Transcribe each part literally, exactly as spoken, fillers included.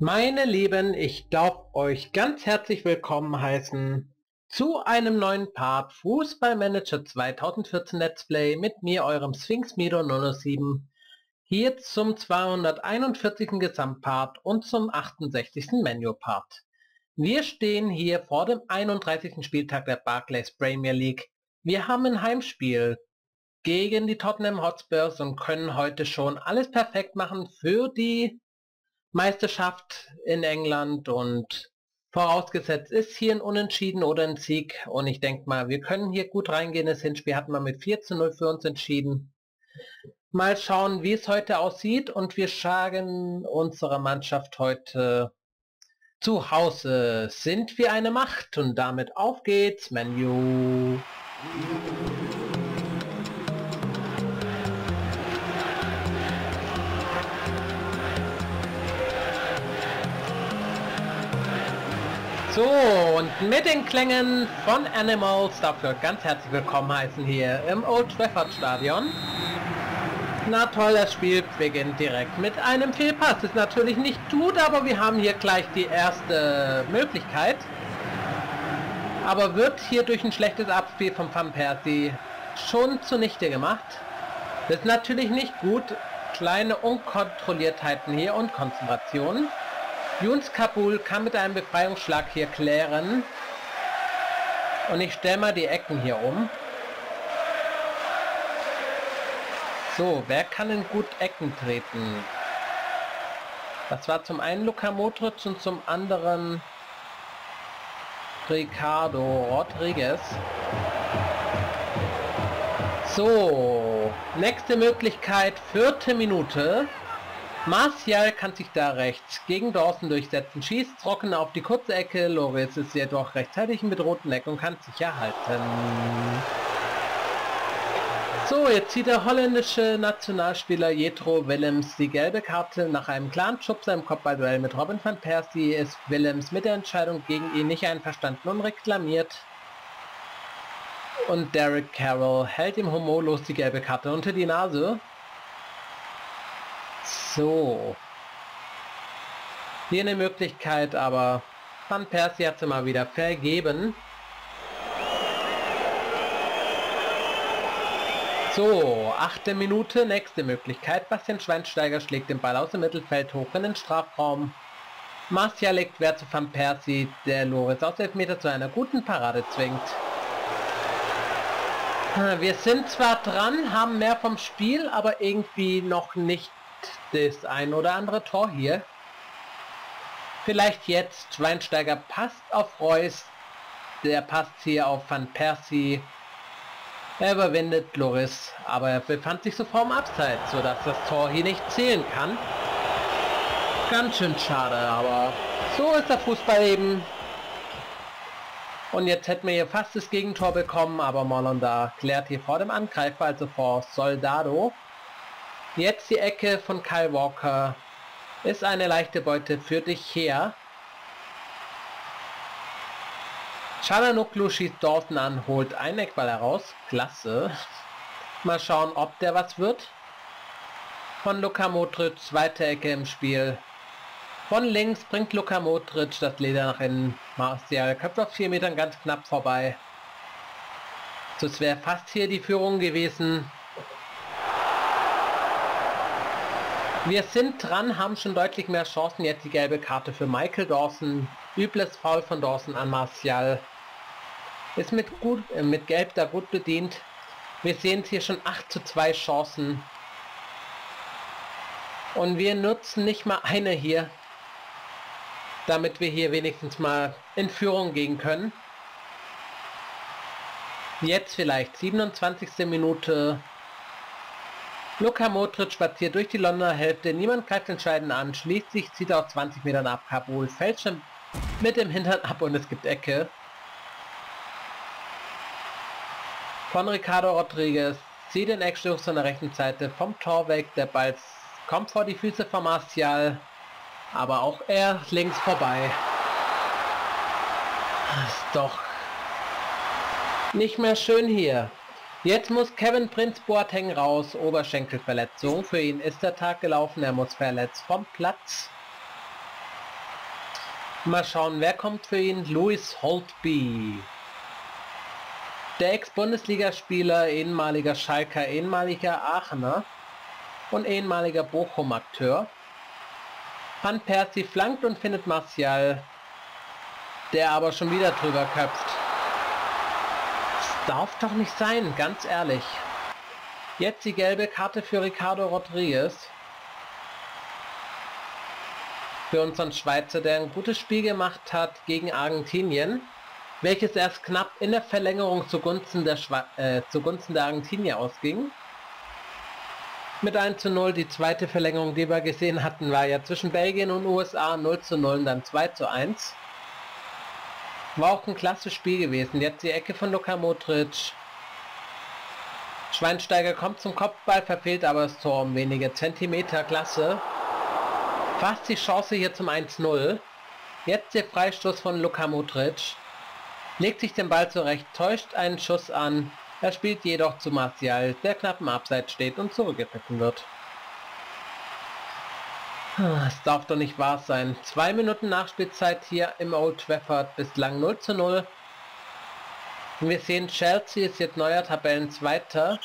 Meine Lieben, ich darf euch ganz herzlich willkommen heißen zu einem neuen Part Fußball Manager zweitausendvierzehn Let's Play mit mir, eurem SphinxMido null null sieben, hier zum zweihunderteinundvierzigsten Gesamtpart und zum achtundsechzigsten Menu-Part. Wir stehen hier vor dem einunddreißigsten Spieltag der Barclays Premier League. Wir haben ein Heimspiel gegen die Tottenham Hotspurs und können heute schon alles perfekt machen für die Meisterschaft in England, und vorausgesetzt ist hier ein Unentschieden oder ein Sieg, und ich denke mal, wir können hier gut reingehen. Das Hinspiel hatten wir mit vier zu null für uns entschieden. Mal schauen, wie es heute aussieht, und wir sagen unserer Mannschaft heute zu Hause, sind wir eine Macht, und damit auf geht's, Menu. So, und mit den Klängen von Animals dafür ganz herzlich willkommen heißen hier im Old Trafford Stadion. Na toll, das Spiel beginnt direkt mit einem Fehlpass. Ist natürlich nicht gut, aber wir haben hier gleich die erste Möglichkeit. Aber wird hier durch ein schlechtes Abspiel von Van Persie schon zunichte gemacht. Das ist natürlich nicht gut. Kleine Unkontrolliertheiten hier und Konzentrationen. Younès Kaboul kann mit einem Befreiungsschlag hier klären. Und ich stelle mal die Ecken hier um. So, wer kann denn gut Ecken treten? Das war zum einen Lukamotruts und zum anderen Ricardo Rodriguez. So, nächste Möglichkeit, vierte Minute. Martial kann sich da rechts gegen Dawson durchsetzen, schießt trocken auf die kurze Ecke, Lloris ist jedoch rechtzeitig im bedrohten Eck und kann sich erhalten. So, jetzt zieht der holländische Nationalspieler Jetro Willems die gelbe Karte nach einem klaren Schubser im Kopfballduell mit Robin van Persie. Ist Willems mit der Entscheidung gegen ihn nicht einverstanden und reklamiert. Und Derek Carroll hält ihm humorlos die gelbe Karte unter die Nase. So, hier eine Möglichkeit, aber Van Persie hat sie mal wieder vergeben. So, achte Minute, nächste Möglichkeit. Bastian Schweinsteiger schlägt den Ball aus dem Mittelfeld hoch in den Strafraum. Martial legt quer zu Van Persie, der Lloris aus Elfmeter zu einer guten Parade zwingt. Wir sind zwar dran, haben mehr vom Spiel, aber irgendwie noch nicht das ein oder andere Tor hier. Vielleicht jetzt. Schweinsteiger passt auf Reus. Der passt hier auf Van Persie. Er überwindet Lloris, aber er befand sich sofort im Abseits, sodass das Tor hier nicht zählen kann. Ganz schön schade, aber so ist der Fußball eben. Und jetzt hätten wir hier fast das Gegentor bekommen, aber Molanda klärt hier vor dem Angreifer, also vor Soldado. Jetzt die Ecke von Kyle Walker ist eine leichte Beute für dich her. Çalhanoğlu schießt Dawson an, holt einen Eckball heraus. Klasse. Mal schauen, ob der was wird. Von Luka Modric, zweite Ecke im Spiel. Von links bringt Luka Modric das Leder nach innen. Martial köpft auf vier Metern ganz knapp vorbei. Das wäre fast hier die Führung gewesen. Wir sind dran, haben schon deutlich mehr Chancen. Jetzt die gelbe Karte für Michael Dawson. Übles Foul von Dawson an Martial. Ist mit, gut, äh, mit Gelb da gut bedient. Wir sehen es hier schon acht zu zwei Chancen. Und wir nutzen nicht mal eine hier, damit wir hier wenigstens mal in Führung gehen können. Jetzt vielleicht siebenundzwanzigste Minute. Luka Modric spaziert durch die Londoner Hälfte, niemand greift entscheidend an, schließlich zieht er auf zwanzig Metern ab, Kaboul fällt schon mit dem Hintern ab und es gibt Ecke. Von Ricardo Rodriguez zieht den Eckstoß von der rechten Seite vom Tor weg, der Ball kommt vor die Füße von Martial, aber auch er links vorbei. Ist doch nicht mehr schön hier. Jetzt muss Kevin Prinz-Boateng raus, Oberschenkelverletzung, für ihn ist der Tag gelaufen, er muss verletzt vom Platz. Mal schauen, wer kommt für ihn? Lewis Holtby. Der Ex-Bundesligaspieler, ehemaliger Schalker, ehemaliger Aachener und ehemaliger Bochum-Akteur. Van Persie flankt und findet Martial, der aber schon wieder drüber köpft. Das darf doch nicht sein, ganz ehrlich. Jetzt die gelbe Karte für Ricardo Rodriguez. Für unseren Schweizer, der ein gutes Spiel gemacht hat gegen Argentinien, welches erst knapp in der Verlängerung zugunsten der, Schwe äh, zugunsten der Argentinier ausging. Mit eins zu null, die zweite Verlängerung, die wir gesehen hatten, war ja zwischen Belgien und U S A null zu null und dann zwei zu eins. War auch ein klasse Spiel gewesen. Jetzt die Ecke von Luka Modric. Schweinsteiger kommt zum Kopfball, verfehlt aber das Tor um wenige Zentimeter, klasse. Fast die Chance hier zum eins zu null. Jetzt der Freistoß von Luka Modric. Legt sich den Ball zurecht, täuscht einen Schuss an. Er spielt jedoch zu Martial, der knapp im Abseits steht und zurückgepfiffen wird. Es darf doch nicht wahr sein. Zwei Minuten Nachspielzeit hier im Old Trafford, bislang null zu null. Wir sehen, Chelsea ist jetzt neuer Tabellenzweiter.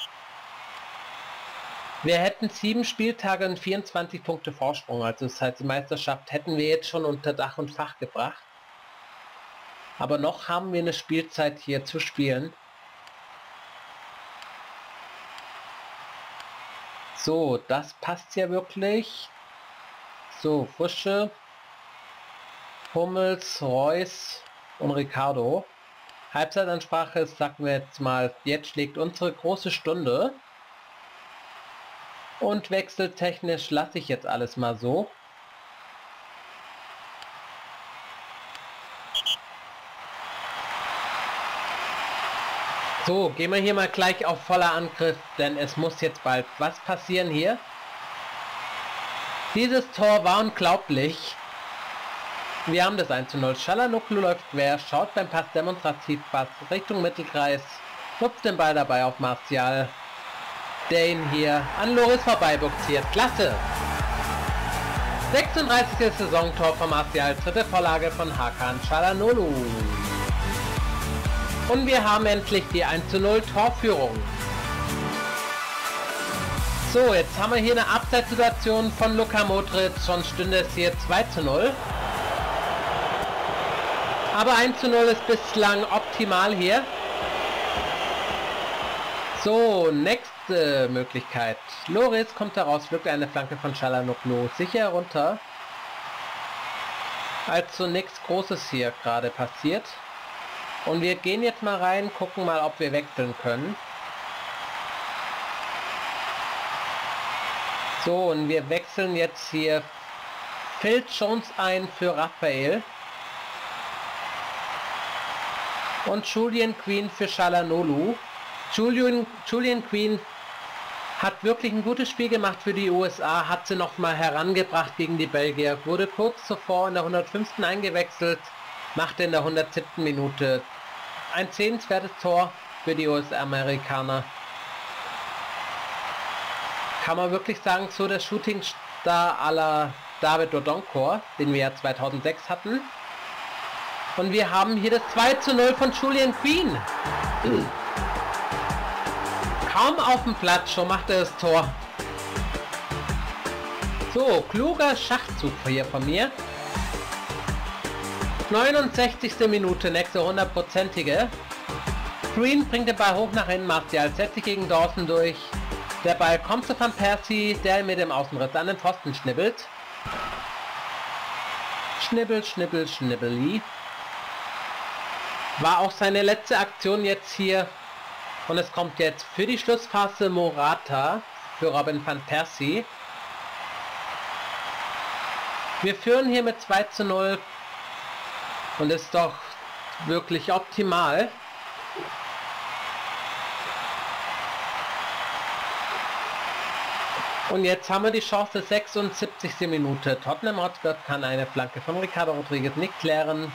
Wir hätten sieben Spieltage und vierundzwanzig Punkte Vorsprung, also das heißt, die Meisterschaft hätten wir jetzt schon unter Dach und Fach gebracht. Aber noch haben wir eine Spielzeit hier zu spielen. So, das passt ja wirklich. So, Frische, Hummels, Reus und Ricardo. Halbzeitansprache, sagen wir jetzt mal, jetzt schlägt unsere große Stunde. Und wechseltechnisch lasse ich jetzt alles mal so. So, gehen wir hier mal gleich auf voller Angriff, denn es muss jetzt bald was passieren hier. Dieses Tor war unglaublich. Wir haben das eins zu null. Çalhanoğlu läuft quer, schaut beim Pass demonstrativ Pass Richtung Mittelkreis, hupft den Ball dabei auf Martial, der ihn hier an Lloris vorbei boxiert. Klasse! sechsunddreißigstes Saisontor von Martial, dritte Vorlage von Hakan Çalhanoğlu. Und wir haben endlich die eins zu null Torführung. So, jetzt haben wir hier eine Abseitssituation von Luka Modric, sonst stünde es hier zwei zu null. Aber eins zu null ist bislang optimal hier. So, nächste Möglichkeit. Lloris kommt heraus, wirkt eine Flanke von Çalhanoğlu sicher runter. Also nichts Großes hier gerade passiert. Und wir gehen jetzt mal rein, gucken mal, ob wir wechseln können. So, und wir wechseln jetzt hier Phil Jones ein für Raphael. Und Julian Queen für Çalhanoğlu. Julian, Julian Queen hat wirklich ein gutes Spiel gemacht für die U S A, hat sie nochmal herangebracht gegen die Belgier, wurde kurz zuvor in der hundertfünften eingewechselt. Machte in der hundertsiebten Minute ein sehenswertes Tor für die U S-Amerikaner. Kann man wirklich sagen, so der Shootingstar à la David Odonkor, den wir ja zweitausendsechs hatten. Und wir haben hier das zwei zu null von Julian Queen. Kaum auf dem Platz, schon macht er das Tor. So, kluger Schachzug hier von mir. neunundsechzigste Minute, nächste hundertprozentige. Green bringt den Ball hoch nach innen, Martial setzt sich gegen Dawson durch. Der Ball kommt zu Van Persie, der mit dem Außenriss an den Pfosten schnibbelt. Schnibbel, schnibbel, schnibbeli. War auch seine letzte Aktion jetzt hier. Und es kommt jetzt für die Schlussphase Morata für Robin van Persie. Wir führen hier mit zwei zu null. Und ist doch wirklich optimal. Und jetzt haben wir die Chance, sechsundsiebzigste Minute. Tottenham Hotspur kann eine Flanke von Ricardo Rodriguez nicht klären.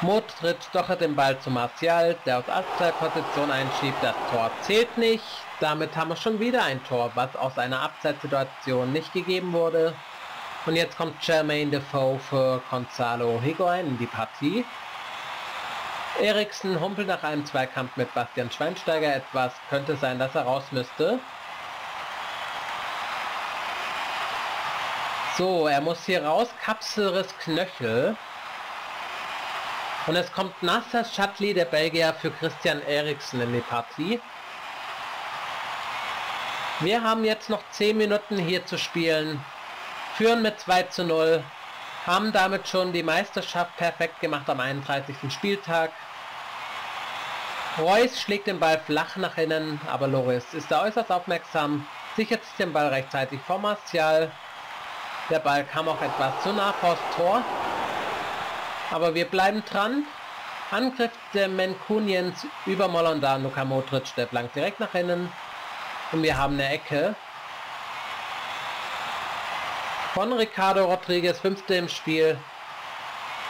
Modric stochert den Ball zu Martial, der aus Abseitsposition einschiebt. Das Tor zählt nicht. Damit haben wir schon wieder ein Tor, was aus einer Abseitssituation nicht gegeben wurde. Und jetzt kommt Jermaine Defoe für Gonzalo Higuain in die Partie. Eriksen humpelt nach einem Zweikampf mit Bastian Schweinsteiger etwas. Könnte sein, dass er raus müsste. So, er muss hier raus. Kapselriss Knöchel. Und es kommt Nacer Chadli, der Belgier, für Christian Eriksen in die Partie. Wir haben jetzt noch zehn Minuten hier zu spielen. Führen mit zwei zu null. Haben damit schon die Meisterschaft perfekt gemacht am einunddreißigsten Spieltag. Reus schlägt den Ball flach nach innen, aber Lloris ist da äußerst aufmerksam, sichert sich den Ball rechtzeitig vor Martial. Der Ball kam auch etwas zu nah vors Tor. Aber wir bleiben dran. Angriff der Mancunians über Molanda, Lukamotruts, der blankt direkt nach innen. Und wir haben eine Ecke. Von Ricardo Rodriguez, fünfte im Spiel.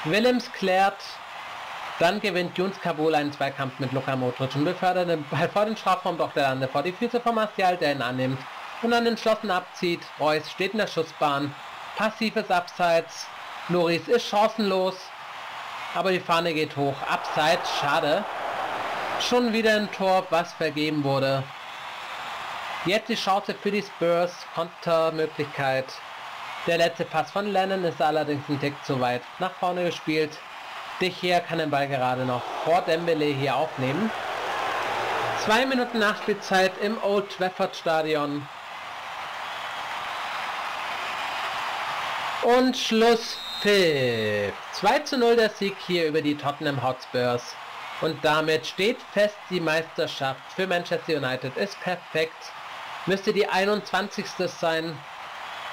Willems klärt. Dann gewinnt Younès Kaboul einen Zweikampf mit Lukamotruts und befördert den Ball vor den Strafraum, doch der landet vor die Füße von Martial, der ihn annimmt und dann entschlossen abzieht. Reus steht in der Schussbahn. Passives Abseits. Lloris ist chancenlos. Aber die Fahne geht hoch. Abseits, schade. Schon wieder ein Tor, was vergeben wurde. Jetzt die Chance für die Spurs. Kontermöglichkeit. Der letzte Pass von Lennon ist allerdings ein Tick zu weit nach vorne gespielt. Dicher kann den Ball gerade noch vor Dembele hier aufnehmen. Zwei Minuten Nachspielzeit im Old Trafford Stadion. Und Schlusspfiff. zwei zu null der Sieg hier über die Tottenham Hotspurs. Und damit steht fest, die Meisterschaft für Manchester United ist perfekt. Müsste die einundzwanzigste sein.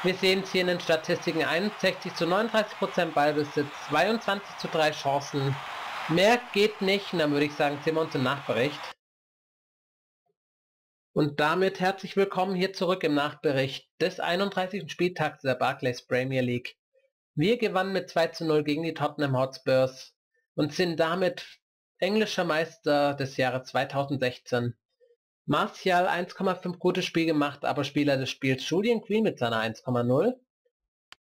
Wir sehen es hier in den Statistiken, einundsechzig zu neununddreißig Prozent Ballbesitz, zweiundzwanzig zu drei Chancen. Mehr geht nicht, und dann würde ich sagen, sehen wir uns im Nachbericht. Und damit herzlich willkommen hier zurück im Nachbericht des einunddreißigsten Spieltags der Barclays Premier League. Wir gewannen mit zwei zu null gegen die Tottenham Hotspurs und sind damit englischer Meister des Jahres zweitausendsechzehn. Martial eins Komma fünf gutes Spiel gemacht, aber Spieler des Spiels Julian Queen mit seiner eins Komma null.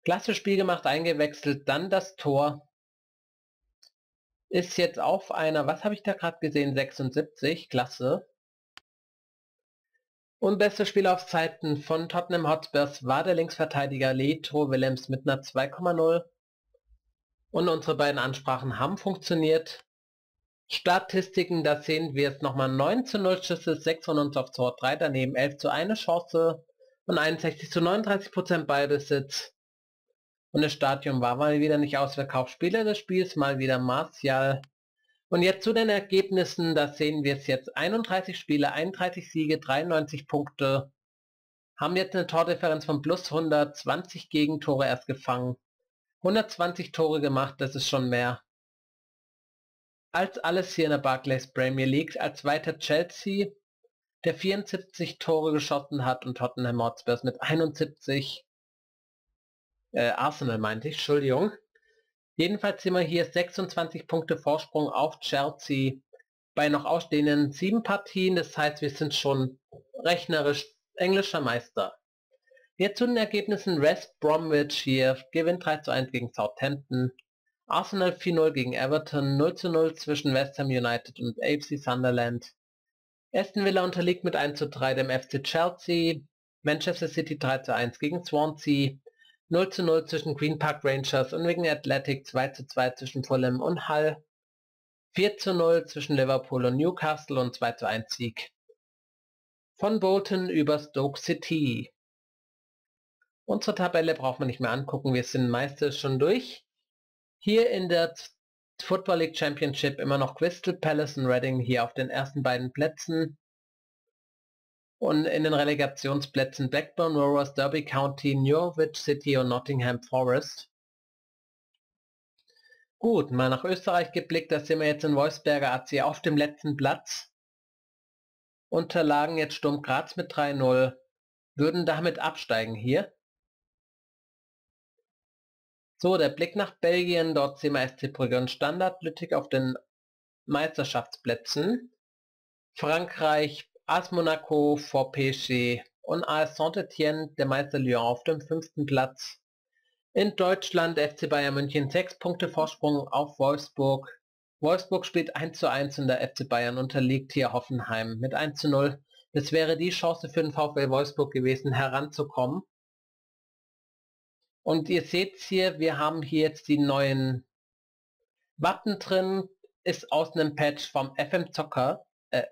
Klasse Spiel gemacht, eingewechselt, dann das Tor. Ist jetzt auf einer, was habe ich da gerade gesehen, sechsundsiebzig, klasse. Und bester Spieler auf Zeiten von Tottenham Hotspurs war der Linksverteidiger Jetro Willems mit einer zwei Komma null. Und unsere beiden Ansprachen haben funktioniert. Statistiken, da sehen wir es nochmal, neun zu null Schüsse, sechs von uns aufs Tor, drei daneben, elf zu eins Chance und einundsechzig zu neununddreißig Prozent Ballbesitz. Und das Stadion war mal wieder nicht ausverkauft. Spieler des Spiels mal wieder Martial. Und jetzt zu den Ergebnissen, da sehen wir es jetzt, einunddreißig Spiele, einunddreißig Siege, dreiundneunzig Punkte, haben jetzt eine Tordifferenz von plus hundert, zwanzig Gegentore erst gefangen, hundertzwanzig Tore gemacht, das ist schon mehr als alles hier in der Barclays Premier League, als weiter Chelsea, der vierundsiebzig Tore geschossen hat und Tottenham Hotspurs mit einundsiebzig, äh, Arsenal meinte ich, Entschuldigung. Jedenfalls sind wir hier sechsundzwanzig Punkte Vorsprung auf Chelsea bei noch ausstehenden sieben Partien, das heißt wir sind schon rechnerisch englischer Meister. Jetzt zu den Ergebnissen, West Bromwich hier gewinnt drei zu eins gegen Southampton. Arsenal vier zu null gegen Everton, null zu null zwischen West Ham United und A F C Sunderland. Aston Villa unterliegt mit eins zu drei dem F C Chelsea. Manchester City drei zu eins gegen Swansea. null zu null zwischen Green Park Rangers und Wigan Athletic, zwei zu zwei zwischen Fulham und Hull. vier zu null zwischen Liverpool und Newcastle und zwei zu eins Sieg von Bolton über Stoke City. Unsere Tabelle braucht man nicht mehr angucken, wir sind meistens schon durch. Hier in der Football League Championship immer noch Crystal Palace und Reading hier auf den ersten beiden Plätzen. Und in den Relegationsplätzen Blackburn Rovers, Derby County, Norwich City und Nottingham Forest. Gut, mal nach Österreich geblickt, da sind wir jetzt in Wolfsberger A C auf dem letzten Platz. Unterlagen jetzt Sturm Graz mit drei zu null, würden damit absteigen hier. So, der Blick nach Belgien, dort sehen wir S C Brügge und Standard Lüttich auf den Meisterschaftsplätzen. Frankreich, A S Monaco, V P G und A S Saint-Étienne, der Meister Lyon auf dem fünften Platz. In Deutschland F C Bayern München sechs Punkte Vorsprung auf Wolfsburg. Wolfsburg spielt eins zu eins und der F C Bayern unterliegt hier Hoffenheim mit eins zu null. Das wäre die Chance für den VfL Wolfsburg gewesen, heranzukommen. Und ihr seht hier, wir haben hier jetzt die neuen Wappen drin, ist aus einem Patch vom F M Zocker, äh,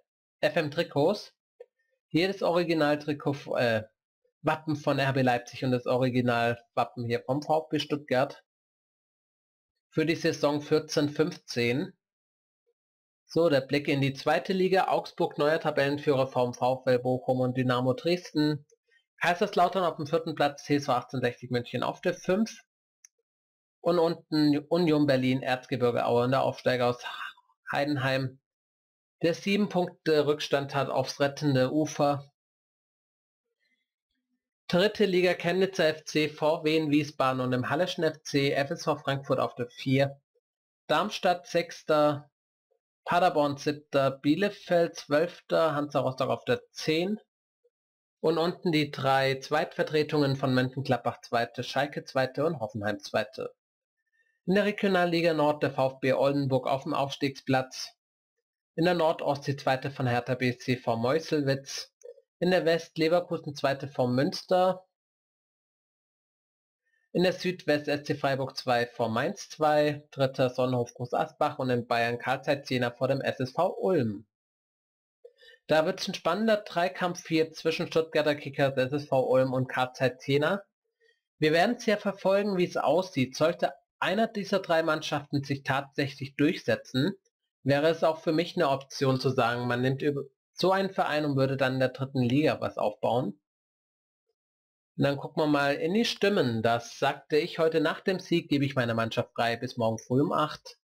F M Trikots. Hier das Original-Trikot, äh, Wappen von R B Leipzig und das Original-Wappen hier vom VfB Stuttgart. Für die Saison vierzehn fünfzehn. So, der Blick in die zweite Liga. Augsburg neuer Tabellenführer vom VfL Bochum und Dynamo Dresden. Kaiserslautern auf dem vierten Platz, T S V achtzehnhundertsechzig München auf der fünf. Und unten Union Berlin, Erzgebirge Aue und der Aufsteiger aus Heidenheim, der sieben Punkte Rückstand hat aufs rettende Ufer. Dritte Liga, Chemnitzer F C, VfB in Wiesbaden und im Halleschen F C, F S V Frankfurt auf der vier. Darmstadt sechster, Paderborn siebter, Bielefeld zwölfter, Hansa Rostock auf der zehn. Und unten die drei Zweitvertretungen von Mönchengladbach zweite, Schalke zweite und Hoffenheim zweite. In der Regionalliga Nord der VfB Oldenburg auf dem Aufstiegsplatz. In der Nordost die zweite von Hertha B S C vom Meuselwitz. In der West Leverkusen zweite vom Münster. In der Südwest S C Freiburg zwei vom Mainz zwei, dritter Sonnenhof Groß Asbach und in Bayern Karl Zeiss Jena vor dem S S V Ulm. Da wird es ein spannender Dreikampf hier zwischen Stuttgarter Kickers, S S V Ulm und K Z Jena. Wir werden es ja verfolgen, wie es aussieht. Sollte einer dieser drei Mannschaften sich tatsächlich durchsetzen, wäre es auch für mich eine Option zu sagen, man nimmt über so einen Verein und würde dann in der dritten Liga was aufbauen. Und dann gucken wir mal in die Stimmen. Das sagte ich heute nach dem Sieg, gebe ich meiner Mannschaft frei bis morgen früh um acht.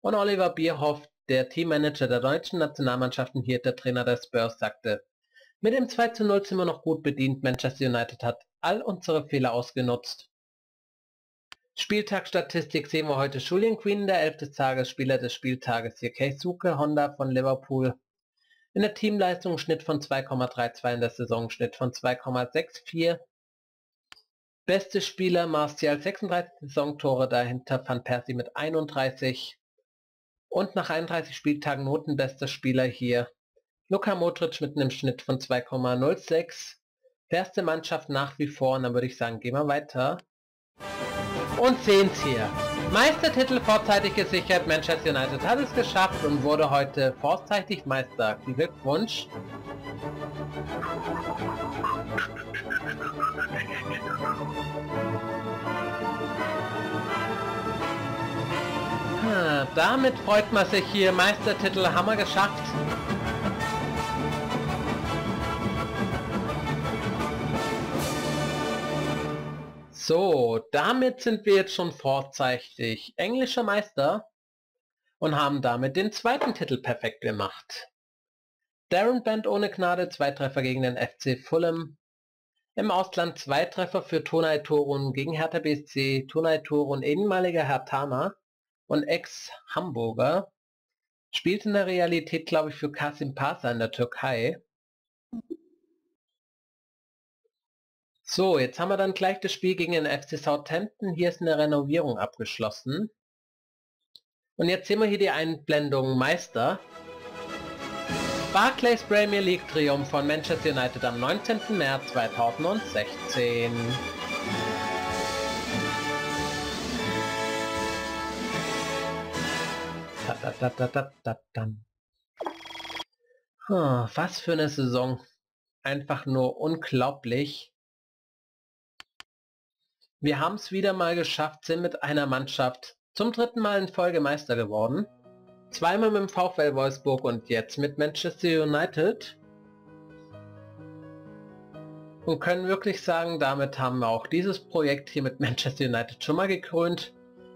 Und Oliver Bierhoff, der Teammanager der deutschen Nationalmannschaften, hier der Trainer der Spurs, sagte: Mit dem zwei zu null sind wir noch gut bedient, Manchester United hat all unsere Fehler ausgenutzt. Spieltagsstatistik sehen wir heute Julian Queen, der elfte Tages, Spieler des Spieltages, hier Keisuke Honda von Liverpool. In der Teamleistung Schnitt von zwei Komma drei zwei, in der Saisonschnitt von zwei Komma sechs vier. Beste Spieler Martial, sechsunddreißig Saisontore, dahinter Van Persie mit einunddreißig. Und nach einunddreißig Spieltagen notenbester Spieler hier Luka Modric mit einem Schnitt von zwei Komma null sechs. Erste Mannschaft nach wie vor, und dann würde ich sagen, gehen wir weiter. Und sehen's hier. Meistertitel vorzeitig gesichert, Manchester United hat es geschafft und wurde heute vorzeitig Meister. Glückwunsch. Damit freut man sich hier. Meistertitel haben wir geschafft. So, damit sind wir jetzt schon vorzeitig englischer Meister und haben damit den zweiten Titel perfekt gemacht. Darren Bent ohne Gnade, zwei Treffer gegen den F C Fulham. Im Ausland zwei Treffer für Tunay Torun gegen Hertha B S C. Tunay Torun, ehemaliger Hertaner und Ex-Hamburger, spielt in der Realität, glaube ich, für Kasim Pasha in der Türkei. So, jetzt haben wir dann gleich das Spiel gegen den F C Southampton. Hier ist eine Renovierung abgeschlossen. Und jetzt sehen wir hier die Einblendung Meister. Barclays Premier League Triumph von Manchester United am neunzehnten März zweitausendsechzehn. Da, da, da, da, da, da. Hm, was für eine Saison. Einfach nur unglaublich. Wir haben es wieder mal geschafft, sind mit einer Mannschaft zum dritten Mal in Folge Meister geworden. Zweimal mit dem VfL Wolfsburg und jetzt mit Manchester United. Und können wirklich sagen, damit haben wir auch dieses Projekt hier mit Manchester United schon mal gekrönt.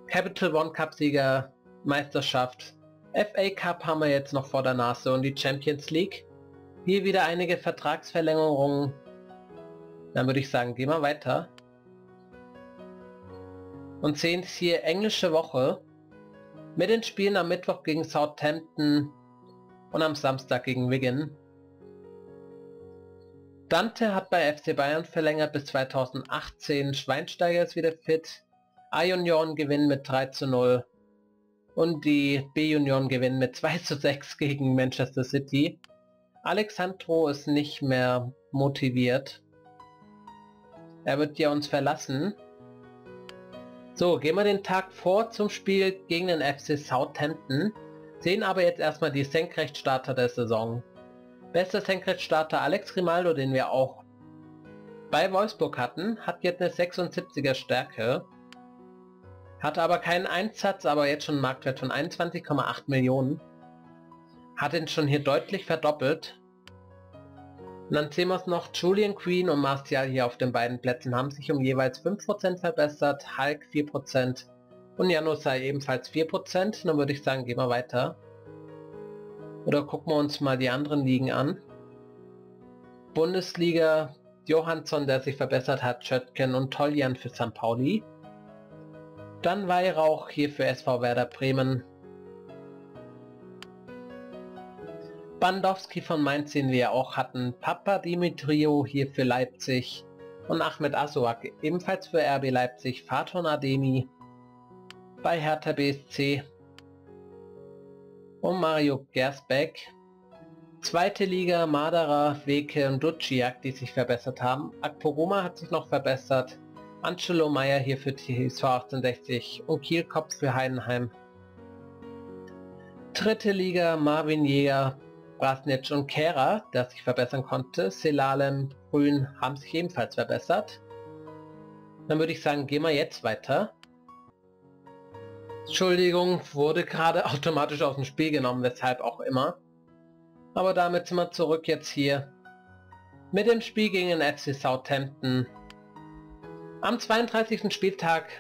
Capital One Cup Sieger, Meisterschaft, F A Cup haben wir jetzt noch vor der Nase und die Champions League. Hier wieder einige Vertragsverlängerungen. Dann würde ich sagen, gehen wir weiter. Und sehen es hier englische Woche mit den Spielen am Mittwoch gegen Southampton und am Samstag gegen Wigan. Dante hat bei F C Bayern verlängert bis zweitausendachtzehn, Schweinsteiger ist wieder fit, A-Junioren gewinnen mit drei zu null und die B-Junioren gewinnen mit zwei zu sechs gegen Manchester City. Alexandro ist nicht mehr motiviert. Er wird ja uns verlassen. So, gehen wir den Tag vor zum Spiel gegen den F C Southampton. Sehen aber jetzt erstmal die Senkrechtstarter der Saison. Bester Senkrechtstarter Alex Grimaldo, den wir auch bei Wolfsburg hatten, hat jetzt eine sechsundsiebziger Stärke. Hat aber keinen Einsatz, aber jetzt schon einen Marktwert von einundzwanzig Komma acht Millionen. Hat ihn schon hier deutlich verdoppelt. Und dann sehen wir es noch, Julian Queen und Martial hier auf den beiden Plätzen haben sich um jeweils fünf Prozent verbessert, Hulk vier Prozent und Janusaj ebenfalls vier Prozent. Dann würde ich sagen, gehen wir weiter. Oder gucken wir uns mal die anderen Ligen an. Bundesliga, Johansson, der sich verbessert hat, Schöttgen und Toljan für Sankt Pauli. Dann Weihrauch hier für S V Werder Bremen. Bandowski von Mainz, den wir auch hatten, Papa Dimitriou hier für Leipzig und Ahmed Asuak ebenfalls für R B Leipzig, Faton Ademi bei Hertha B S C und Mario Gersbeck. Zweite Liga, Madara, Weke und Duciak, die sich verbessert haben, Akporoma hat sich noch verbessert, Angelo Meyer hier für T S V achtundsechzig und Kielkopf für Heidenheim. Dritte Liga, Marvin Jäger, Brasnic und Kehrer, der sich verbessern konnte. Selalem, Grün haben sich ebenfalls verbessert. Dann würde ich sagen, gehen wir jetzt weiter. Entschuldigung, wurde gerade automatisch aus dem Spiel genommen, weshalb auch immer. Aber damit sind wir zurück jetzt hier mit dem Spiel gegen den F C Southampton. Am zweiunddreißigsten Spieltag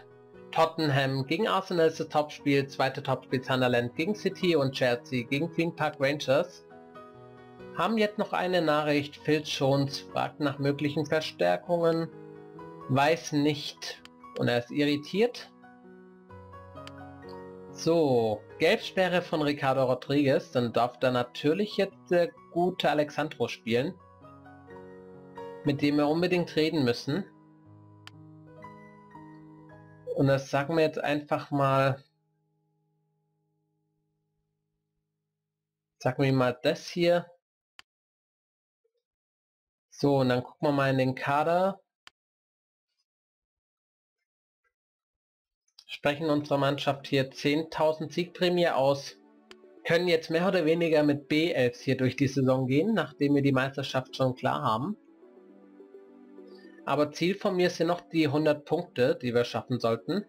Tottenham gegen Arsenal ist das Topspiel, zweite Topspiel Sunderland gegen City und Chelsea gegen Green Park Rangers. Haben jetzt noch eine Nachricht, Phil Jones fragt nach möglichen Verstärkungen, weiß nicht und er ist irritiert. So, Gelbsperre von Ricardo Rodriguez, dann darf da natürlich jetzt der gute Alexandro spielen, mit dem wir unbedingt reden müssen. Und das sagen wir jetzt einfach mal, sagen wir mal das hier. So, und dann gucken wir mal in den Kader. Sprechen unserer Mannschaft hier zehntausend Siegprämie aus. Können jetzt mehr oder weniger mit B elfs hier durch die Saison gehen, nachdem wir die Meisterschaft schon klar haben. Aber Ziel von mir sind noch die hundert Punkte, die wir schaffen sollten.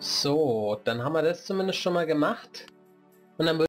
So, dann haben wir das zumindest schon mal gemacht. Und dann